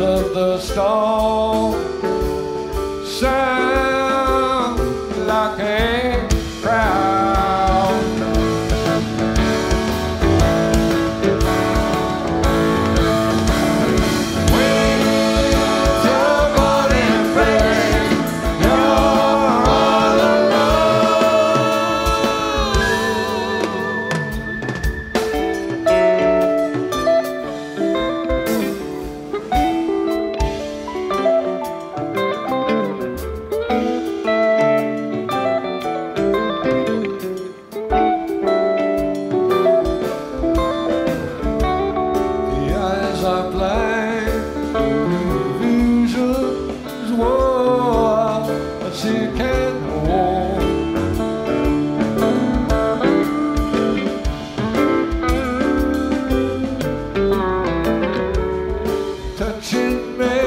Of the storm sound like a crown. When you're born in France, you're all alone. Touching me.